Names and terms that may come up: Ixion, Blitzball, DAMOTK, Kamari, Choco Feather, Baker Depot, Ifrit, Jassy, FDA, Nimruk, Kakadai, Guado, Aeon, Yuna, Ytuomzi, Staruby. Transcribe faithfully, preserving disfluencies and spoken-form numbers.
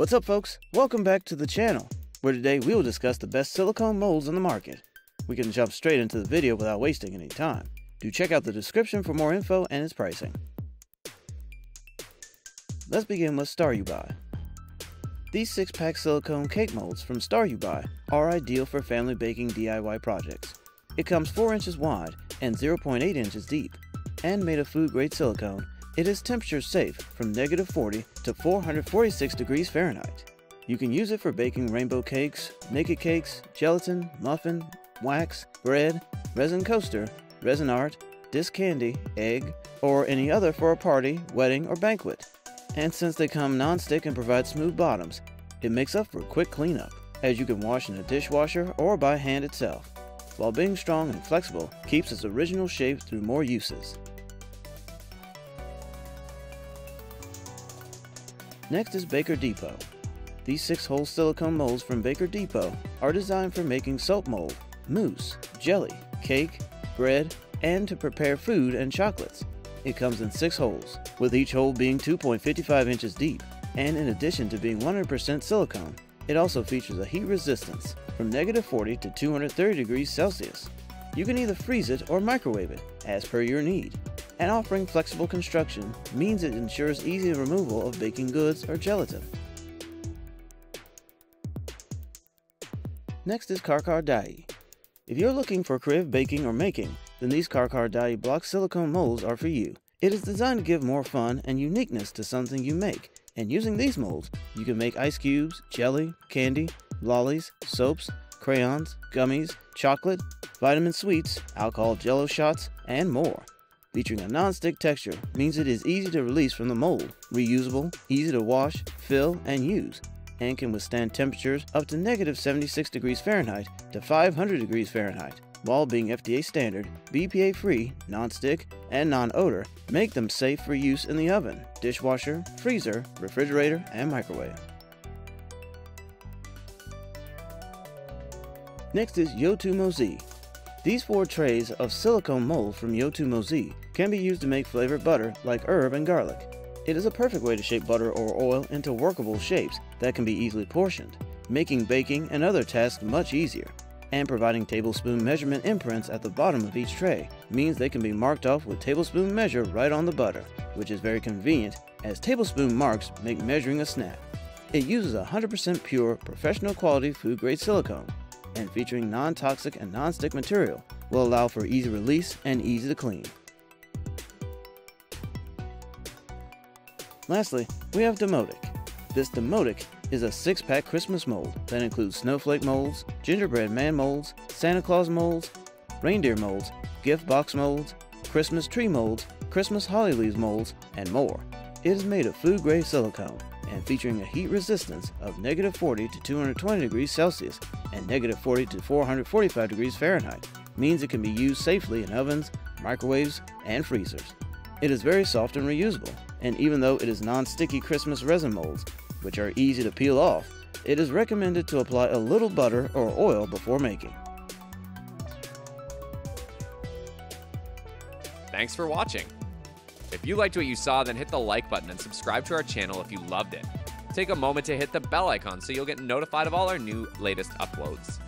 What's up, folks? Welcome back to the channel, where today we will discuss the best silicone molds on the market. We can jump straight into the video without wasting any time. Do check out the description for more info and its pricing. Let's begin with Staruby. These six-pack silicone cake molds from Staruby are ideal for family baking D I Y projects. It comes four inches wide and zero point eight inches deep, and made of food-grade silicone. It is temperature safe from negative forty to four hundred forty-six degrees Fahrenheit. You can use it for baking rainbow cakes, naked cakes, gelatin, muffin, wax, bread, resin coaster, resin art, disc candy, egg, or any other for a party, wedding, or banquet. And since they come non-stick and provide smooth bottoms, it makes up for a quick cleanup, as you can wash in a dishwasher or by hand itself, while being strong and flexible keeps its original shape through more uses. Next is Baker Depot. These six-hole silicone molds from Baker Depot are designed for making soap mold, mousse, jelly, cake, bread, and to prepare food and chocolates. It comes in six holes, with each hole being two point five five inches deep, and in addition to being one hundred percent silicone, it also features a heat resistance from negative forty to two hundred thirty degrees Celsius. You can either freeze it or microwave it, as per your need. And offering flexible construction means it ensures easy removal of baking goods or gelatin. Next is Kakadai. If you're looking for creative baking or making, then these Kakadai block silicone molds are for you. It is designed to give more fun and uniqueness to something you make, and using these molds, you can make ice cubes, jelly, candy, lollies, soaps, crayons, gummies, chocolate, vitamin sweets, alcohol jello shots, and more. Featuring a non-stick texture means it is easy to release from the mold, reusable, easy to wash, fill, and use, and can withstand temperatures up to negative seventy-six degrees Fahrenheit to five hundred degrees Fahrenheit, while being F D A standard, B P A-free, non-stick, and non-odor make them safe for use in the oven, dishwasher, freezer, refrigerator, and microwave. Next is Ytuomzi. These four trays of silicone mold from Ytuomzi can be used to make flavored butter like herb and garlic. It is a perfect way to shape butter or oil into workable shapes that can be easily portioned, making baking and other tasks much easier. And providing tablespoon measurement imprints at the bottom of each tray means they can be marked off with tablespoon measure right on the butter, which is very convenient as tablespoon marks make measuring a snap. It uses one hundred percent pure, professional quality food-grade silicone, and featuring non-toxic and non-stick material will allow for easy release and easy to clean. Lastly, we have DAMOTK. This DAMOTK is a six-pack Christmas mold that includes snowflake molds, gingerbread man molds, Santa Claus molds, reindeer molds, gift box molds, Christmas tree molds, Christmas holly leaves molds, and more. It is made of food-grade silicone and featuring a heat resistance of negative forty to two hundred twenty degrees Celsius and negative forty to four hundred forty-five degrees Fahrenheit, means it can be used safely in ovens, microwaves, and freezers. It is very soft and reusable, and even though it is non-sticky Christmas resin molds, which are easy to peel off, it is recommended to apply a little butter or oil before making. Thanks for watching. If you liked what you saw, then hit the like button and subscribe to our channel if you loved it. Take a moment to hit the bell icon so you'll get notified of all our new latest uploads.